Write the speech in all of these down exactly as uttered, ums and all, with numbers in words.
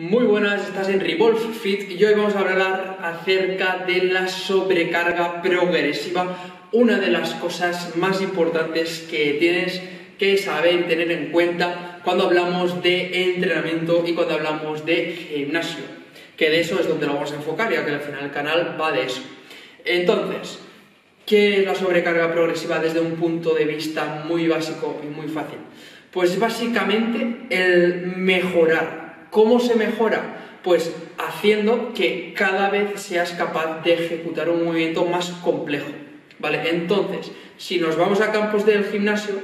Muy buenas, estás en ReevolveFit y hoy vamos a hablar acerca de la sobrecarga progresiva, una de las cosas más importantes que tienes que saber, tener en cuenta cuando hablamos de entrenamiento y cuando hablamos de gimnasio, que de eso es donde lo vamos a enfocar, ya que al final el canal va de eso. Entonces, ¿qué es la sobrecarga progresiva desde un punto de vista muy básico y muy fácil? Pues básicamente el mejorar. ¿Cómo se mejora? Pues haciendo que cada vez seas capaz de ejecutar un movimiento más complejo, ¿vale? Entonces, si nos vamos a campos del gimnasio,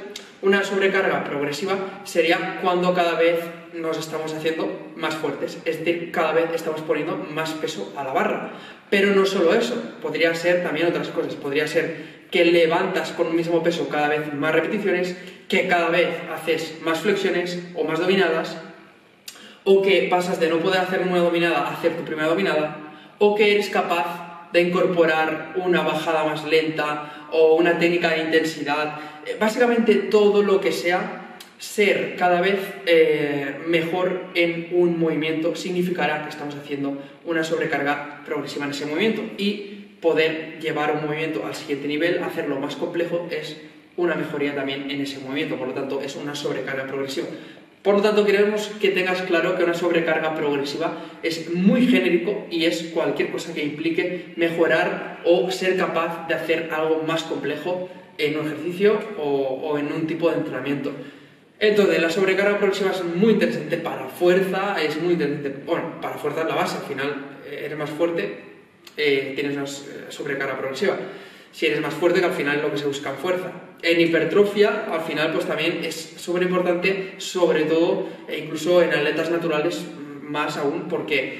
una sobrecarga progresiva sería cuando cada vez nos estamos haciendo más fuertes, es decir, cada vez estamos poniendo más peso a la barra. Pero no solo eso, podría ser también otras cosas, podría ser que levantas con un mismo peso cada vez más repeticiones, que cada vez haces más flexiones o más dominadas, o que pasas de no poder hacer una dominada a hacer tu primera dominada, o que eres capaz de incorporar una bajada más lenta o una técnica de intensidad. Básicamente todo lo que sea ser cada vez eh, mejor en un movimiento significará que estamos haciendo una sobrecarga progresiva en ese movimiento, y poder llevar un movimiento al siguiente nivel, hacerlo más complejo, es una mejoría también en ese movimiento. Por lo tanto, es una sobrecarga progresiva. Por lo tanto, queremos que tengas claro que una sobrecarga progresiva es muy genérico y es cualquier cosa que implique mejorar o ser capaz de hacer algo más complejo en un ejercicio o, o en un tipo de entrenamiento. Entonces, la sobrecarga progresiva es muy interesante para fuerza, es muy interesante, bueno, para fuerza es la base, al final eres más fuerte, eh, tienes una sobrecarga progresiva. Si eres más fuerte, que al final es lo que se busca en fuerza. En hipertrofia, al final, pues también es súper importante, sobre todo, e incluso en atletas naturales, más aún, porque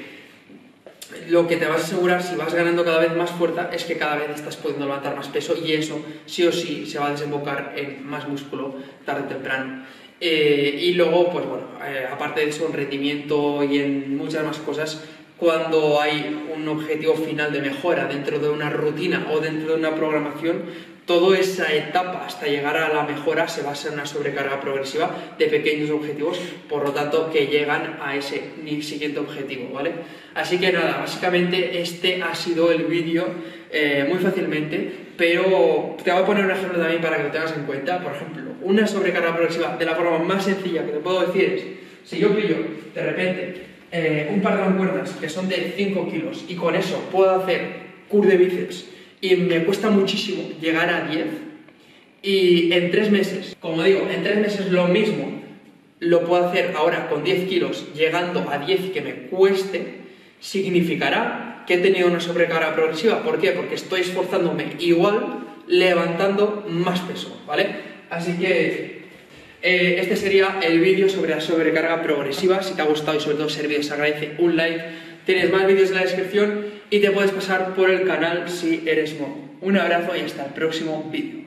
lo que te vas a asegurar si vas ganando cada vez más fuerza es que cada vez estás pudiendo levantar más peso, y eso sí o sí se va a desembocar en más músculo tarde o temprano. Eh, y luego, pues bueno, eh, aparte de eso, en rendimiento y en muchas más cosas, cuando hay un objetivo final de mejora dentro de una rutina o dentro de una programación, toda esa etapa hasta llegar a la mejora se basa en una sobrecarga progresiva de pequeños objetivos, por lo tanto, que llegan a ese siguiente objetivo, ¿vale? Así que nada, básicamente este ha sido el vídeo eh, muy fácilmente, pero te voy a poner un ejemplo también para que lo tengas en cuenta. Por ejemplo, una sobrecarga progresiva de la forma más sencilla que te puedo decir es, si yo pillo de repente Eh, un par de mancuernas que son de cinco kilos y con eso puedo hacer curl de bíceps y me cuesta muchísimo llegar a diez, y en tres meses, como digo, en tres meses lo mismo lo puedo hacer ahora con diez kilos llegando a diez que me cueste, significará que he tenido una sobrecarga progresiva. ¿Por qué? Porque estoy esforzándome igual levantando más peso, ¿vale? Así que este sería el vídeo sobre la sobrecarga progresiva. Si te ha gustado y sobre todo servido, se agradece un like. Tienes más vídeos en la descripción y te puedes pasar por el canal si eres nuevo. Un abrazo y hasta el próximo vídeo.